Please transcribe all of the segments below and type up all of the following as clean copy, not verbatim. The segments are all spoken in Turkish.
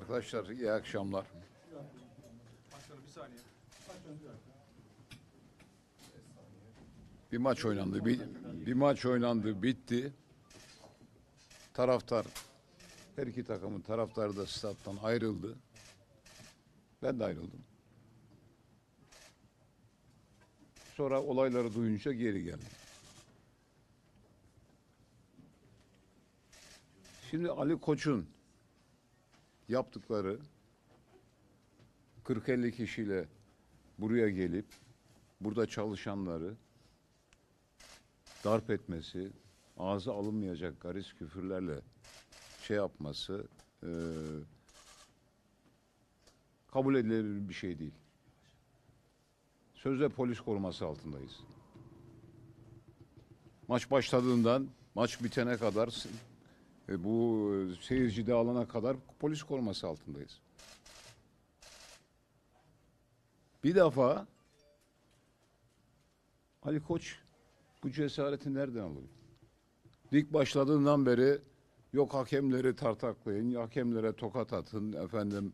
Arkadaşlar iyi akşamlar. Başkanım bir saniye. Bir maç oynandı. Bir maç oynandı, bitti. Taraftar, her iki takımın taraftarı da stat'tan ayrıldı. Ben de ayrıldım. Sonra olayları duyunca geri geldim. Şimdi Ali Koç'un yaptıkları 40-50 kişiyle buraya gelip burada çalışanları darp etmesi, ağza alınmayacak gariz küfürlerle şey yapması kabul edilebilir bir şey değil. Sözde polis koruması altındayız. Maç başladığından maç bitene kadar, bu seyirci dağılana kadar polis koruması altındayız. Bir defa Ali Koç bu cesareti nereden alıyor? Lig başladığından beri yok hakemleri tartaklayın, hakemlere tokat atın, efendim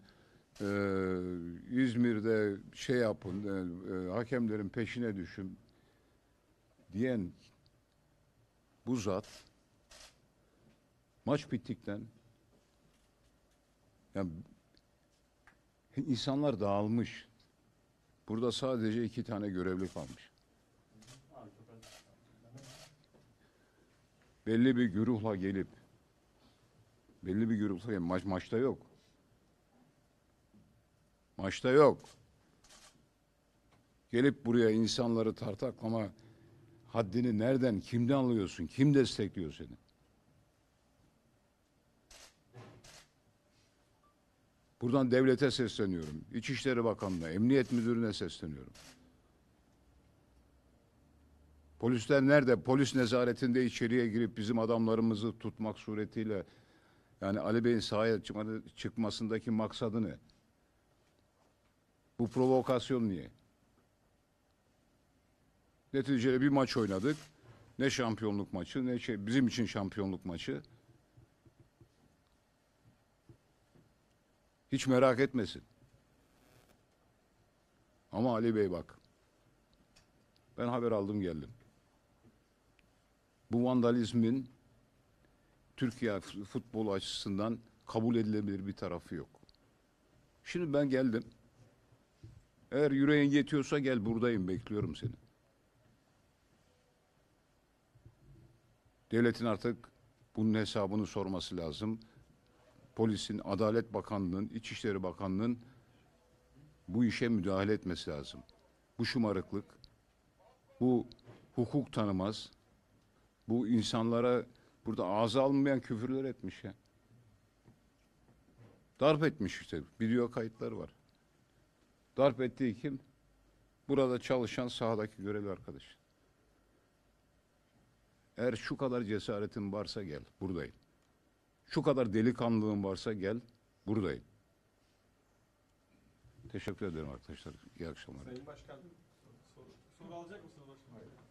İzmir'de şey yapın, hakemlerin peşine düşün diyen bu zat maç bittikten, yani insanlar dağılmış. Burada sadece 2 tane görevli kalmış. Belli bir güruhla gelip, maçta yok. Maçta yok. Gelip buraya insanları tartaklama haddini nereden, kimden alıyorsun? Kim destekliyor seni? Buradan devlete sesleniyorum. İçişleri Bakanlığı'na, Emniyet Müdürü'ne sesleniyorum. Polisler nerede? Polis nezaretinde içeriye girip bizim adamlarımızı tutmak suretiyle, yani Ali Bey'in sahaya çıkmasındaki maksadı ne? Bu provokasyon niye? Neticede bir maç oynadık. Ne şampiyonluk maçı, ne şey, bizim için şampiyonluk maçı. Hiç merak etmesin. Ama Ali Bey bak, ben haber aldım geldim. Bu vandalizmin Türkiye futbolu açısından kabul edilebilir bir tarafı yok. Şimdi ben geldim. Eğer yüreğin yetiyorsa gel, buradayım, bekliyorum seni. Devletin artık bunun hesabını sorması lazım. Polisin, Adalet Bakanlığı'nın, İçişleri Bakanlığı'nın bu işe müdahale etmesi lazım. Bu şımarıklık, bu hukuk tanımaz, bu insanlara burada ağza alınmayan küfürler etmiş ya. Darp etmiş işte, video kayıtları var. Darp ettiği kim? Burada çalışan sahadaki görevli arkadaş. Eğer şu kadar cesaretin varsa gel, buradayım. Şu kadar delikanlığın varsa gel, buradayım. Teşekkür ederim arkadaşlar. İyi akşamlar. Sayın Başkan, soru alacak mısınız?